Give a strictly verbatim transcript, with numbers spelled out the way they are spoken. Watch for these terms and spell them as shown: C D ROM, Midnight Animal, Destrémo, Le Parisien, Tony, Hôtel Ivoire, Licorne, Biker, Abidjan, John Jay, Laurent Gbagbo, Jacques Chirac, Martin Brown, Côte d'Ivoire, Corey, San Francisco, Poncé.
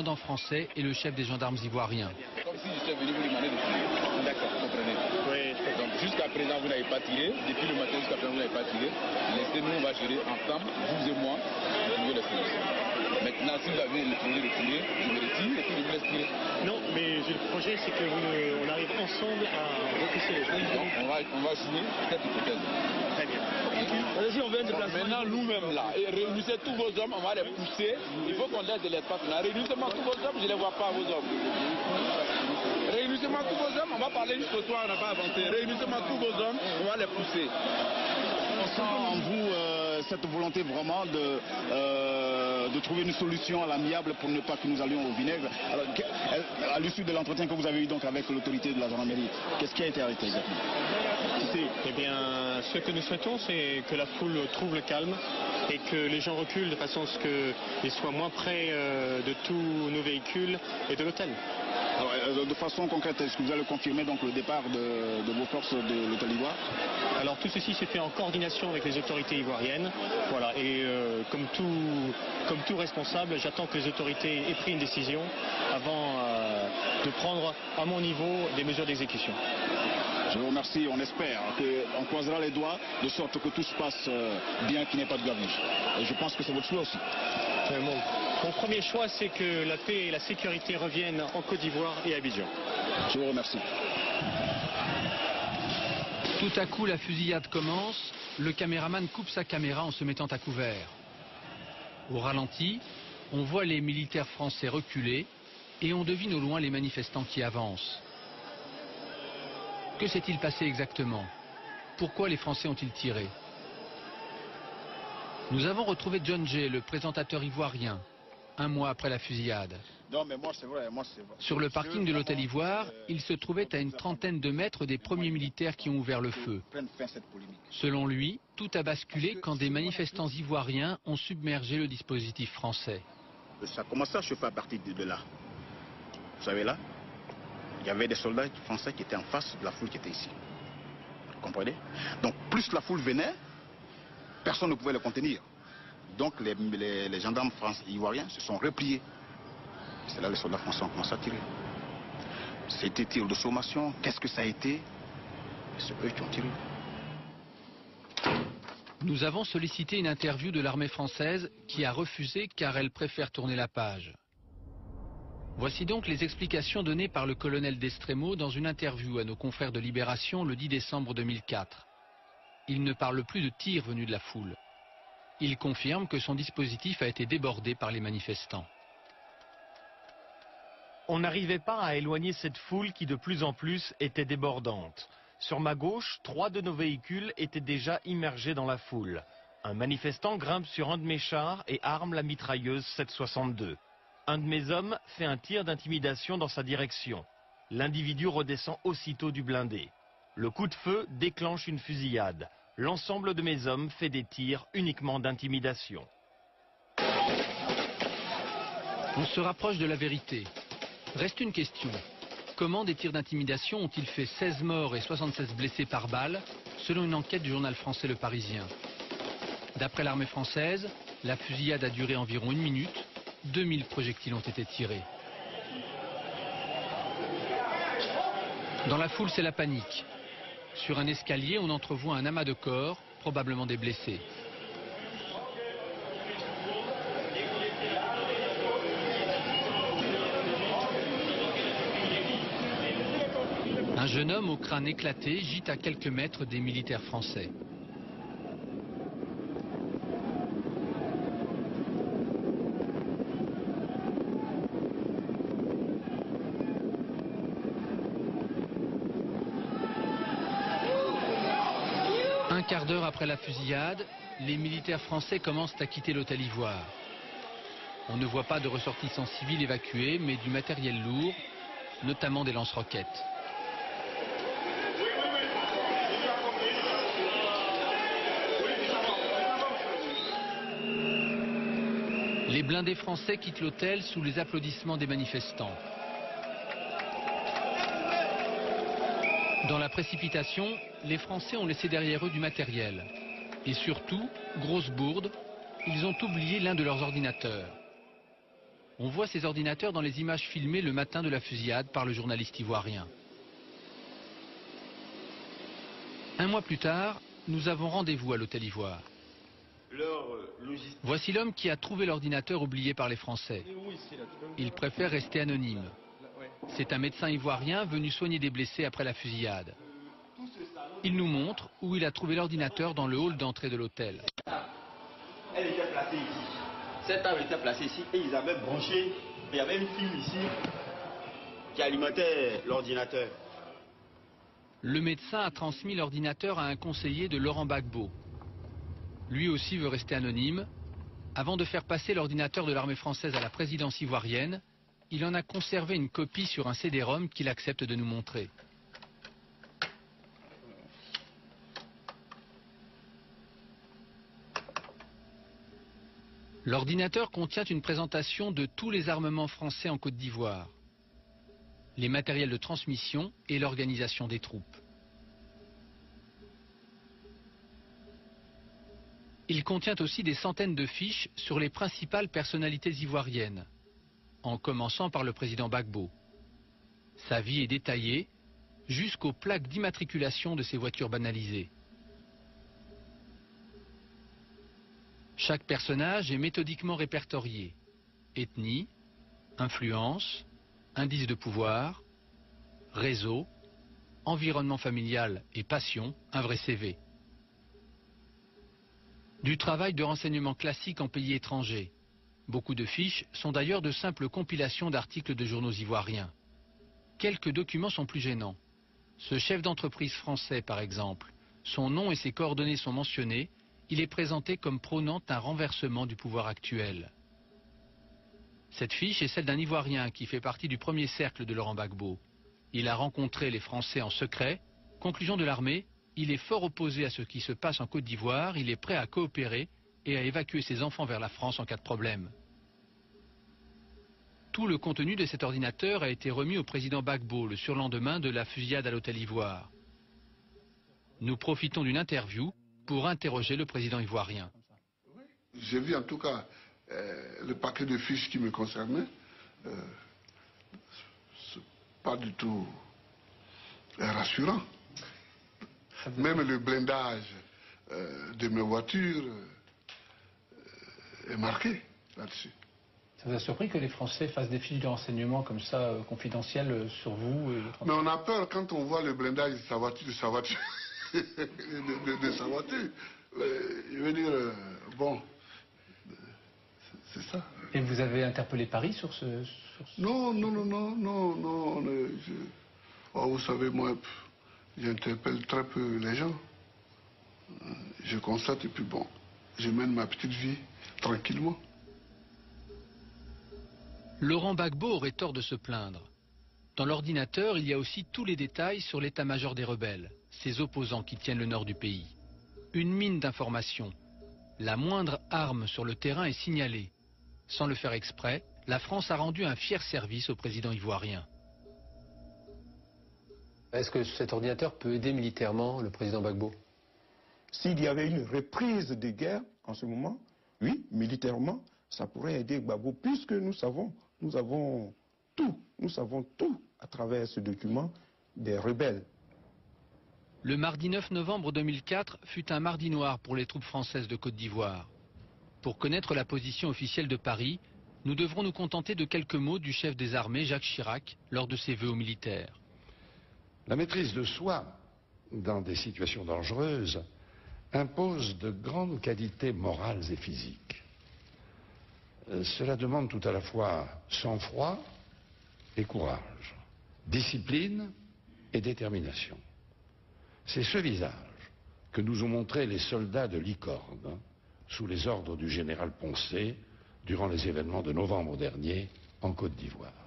Le commandant français et le chef des gendarmes ivoiriens. Comme si je suis venu vous demander de tirer. D'accord, comprenez. Oui. Donc jusqu'à présent, vous n'avez pas tiré. Depuis le matin jusqu'à présent, vous n'avez pas tiré. Laissez-nous, on va gérer ensemble, vous et moi, au niveau de la solution. Maintenant, si vous avez le projet de tirer, je me retire et puis je vous laisse tirer. Non, mais le projet, c'est que vous, on arrive ensemble à repousser les choses. Donc, on va, on va jouer cette hypothèse. Très bien. Si on veut un déplacement. Maintenant, nous-mêmes là, et réunissez tous vos hommes, on va les pousser. Il faut qu'on laisse de l'espace. Réunissez-moi tous vos hommes, je ne les vois pas, vos hommes. Réunissez-moi tous vos hommes, on va parler jusqu'au soir, on n'a pas avancé. Réunissez-moi tous vos hommes, on va les pousser. On sent en vous euh, cette volonté vraiment de, euh, de trouver une solution à l'amiable pour ne pas que nous allions au vinaigre. Alors, à l'issue de l'entretien que vous avez eu donc avec l'autorité de la gendarmerie, qu'est-ce qui a été arrêté exactement? Eh bien, ce que nous souhaitons, c'est que la foule trouve le calme et que les gens reculent de façon à ce qu'ils soient moins près euh, de tous nos véhicules et de l'hôtel. Alors, de façon concrète, est-ce que vous allez confirmer donc le départ de, de vos forces de l'Hôtel Ivoire? Alors tout ceci s'est fait en coordination avec les autorités ivoiriennes. Voilà, et euh, comme, tout, comme tout responsable, j'attends que les autorités aient pris une décision avant euh, de prendre à mon niveau des mesures d'exécution. Je vous remercie, on espère qu'on croisera les doigts de sorte que tout se passe bien, qu'il n'y ait pas de gavage. Et je pense que c'est votre choix aussi. Bon. Mon premier choix, c'est que la paix et la sécurité reviennent en Côte d'Ivoire et à Abidjan. Je vous remercie. Tout à coup, la fusillade commence. Le caméraman coupe sa caméra en se mettant à couvert. Au ralenti, on voit les militaires français reculer et on devine au loin les manifestants qui avancent. Que s'est-il passé exactement? Pourquoi les Français ont-ils tiré? Nous avons retrouvé John Jay, le présentateur ivoirien, un mois après la fusillade. Non, mais moi, c'est vrai, moi, c'est vrai. Sur le parking de l'Hôtel Ivoire, euh, il se trouvait à une trentaine de mètres des premiers militaires qui ont ouvert le feu. Selon lui, tout a basculé quand des manifestants ivoiriens ont submergé le dispositif français. Ça a commencé à chauffer à partir de là. Vous savez là? Il y avait des soldats français qui étaient en face de la foule qui était ici. Vous comprenez? Donc plus la foule venait, personne ne pouvait le contenir. Donc les, les, les gendarmes français ivoiriens se sont repliés. C'est là que les soldats français ont commencé à tirer. C'était tir de sommation. Qu'est-ce que ça a été? C'est eux qui ont tiré. Nous avons sollicité une interview de l'armée française qui a refusé car elle préfère tourner la page. Voici donc les explications données par le colonel Destrémo dans une interview à nos confrères de Libération le dix décembre deux mille quatre. Il ne parle plus de tirs venus de la foule. Il confirme que son dispositif a été débordé par les manifestants. On n'arrivait pas à éloigner cette foule qui de plus en plus était débordante. Sur ma gauche, trois de nos véhicules étaient déjà immergés dans la foule. Un manifestant grimpe sur un de mes chars et arme la mitrailleuse sept soixante-deux. Un de mes hommes fait un tir d'intimidation dans sa direction. L'individu redescend aussitôt du blindé. Le coup de feu déclenche une fusillade. L'ensemble de mes hommes fait des tirs uniquement d'intimidation. On se rapproche de la vérité. Reste une question. Comment des tirs d'intimidation ont-ils fait seize morts et soixante-seize blessés par balle, selon une enquête du journal français Le Parisien? D'après l'armée française, la fusillade a duré environ une minute. deux mille projectiles ont été tirés. Dans la foule, c'est la panique. Sur un escalier, on entrevoit un amas de corps, probablement des blessés. Un jeune homme au crâne éclaté gît à quelques mètres des militaires français. Un quart d'heure après la fusillade, les militaires français commencent à quitter l'Hôtel Ivoire. On ne voit pas de ressortissants civils évacués, mais du matériel lourd, notamment des lance-roquettes. Les blindés français quittent l'hôtel sous les applaudissements des manifestants. Dans la précipitation, les Français ont laissé derrière eux du matériel. Et surtout, grosse bourde, ils ont oublié l'un de leurs ordinateurs. On voit ces ordinateurs dans les images filmées le matin de la fusillade par le journaliste ivoirien. Un mois plus tard, nous avons rendez-vous à l'Hôtel Ivoire. Voici l'homme qui a trouvé l'ordinateur oublié par les Français. Il préfère rester anonyme. C'est un médecin ivoirien venu soigner des blessés après la fusillade. Il nous montre où il a trouvé l'ordinateur dans le hall d'entrée de l'hôtel. Elle était placée ici. Cette table était placée ici et ils avaient branché. Il y avait une file ici qui alimentait l'ordinateur. Le médecin a transmis l'ordinateur à un conseiller de Laurent Gbagbo. Lui aussi veut rester anonyme. Avant de faire passer l'ordinateur de l'armée française à la présidence ivoirienne, il en a conservé une copie sur un C D ROM qu'il accepte de nous montrer. L'ordinateur contient une présentation de tous les armements français en Côte d'Ivoire, les matériels de transmission et l'organisation des troupes. Il contient aussi des centaines de fiches sur les principales personnalités ivoiriennes, en commençant par le président Gbagbo. Sa vie est détaillée jusqu'aux plaques d'immatriculation de ses voitures banalisées. Chaque personnage est méthodiquement répertorié. Ethnie, influence, indice de pouvoir, réseau, environnement familial et passion, un vrai C V. Du travail de renseignement classique en pays étranger. Beaucoup de fiches sont d'ailleurs de simples compilations d'articles de journaux ivoiriens. Quelques documents sont plus gênants. Ce chef d'entreprise français, par exemple, son nom et ses coordonnées sont mentionnés. Il est présenté comme prônant un renversement du pouvoir actuel. Cette fiche est celle d'un Ivoirien qui fait partie du premier cercle de Laurent Gbagbo. Il a rencontré les Français en secret. Conclusion de l'armée, il est fort opposé à ce qui se passe en Côte d'Ivoire, il est prêt à coopérer et à évacuer ses enfants vers la France en cas de problème. Tout le contenu de cet ordinateur a été remis au président Gbagbo le surlendemain de la fusillade à l'Hôtel Ivoire. Nous profitons d'une interview pour interroger le président ivoirien. J'ai vu en tout cas euh, le paquet de fiches qui me concernait. Euh, c'est pas du tout rassurant. Même le blindage euh, de mes voitures euh, est marqué là-dessus. Ça vous a surpris que les Français fassent des fiches de renseignement comme ça, euh, confidentielles euh, sur vous et... Mais on a peur quand on voit le blindage de sa voiture, de sa voiture. de, de, de sa voiture. Je veux dire, euh, bon, c'est ça. Et vous avez interpellé Paris sur ce... Sur ce... Non, non, non, non, non, non. Je... Oh, vous savez, moi, j'interpelle très peu les gens. Je constate et puis bon, je mène ma petite vie tranquillement. Laurent Gbagbo aurait tort de se plaindre. Dans l'ordinateur, il y a aussi tous les détails sur l'état-major des rebelles, ses opposants qui tiennent le nord du pays. Une mine d'informations. La moindre arme sur le terrain est signalée. Sans le faire exprès, la France a rendu un fier service au président ivoirien. Est-ce que cet ordinateur peut aider militairement le président Gbagbo? S'il y avait une reprise de guerre en ce moment, oui, militairement, ça pourrait aider Gbagbo, puisque nous savons, nous avons tout, nous savons tout à travers ce document des rebelles. Le mardi neuf novembre deux mille quatre fut un mardi noir pour les troupes françaises de Côte d'Ivoire. Pour connaître la position officielle de Paris, nous devrons nous contenter de quelques mots du chef des armées, Jacques Chirac, lors de ses vœux aux militaires. La maîtrise de soi, dans des situations dangereuses, impose de grandes qualités morales et physiques. Euh, cela demande tout à la fois sang-froid et courage, discipline et détermination. C'est ce visage que nous ont montré les soldats de Licorne, sous les ordres du général Poncé, durant les événements de novembre dernier en Côte d'Ivoire.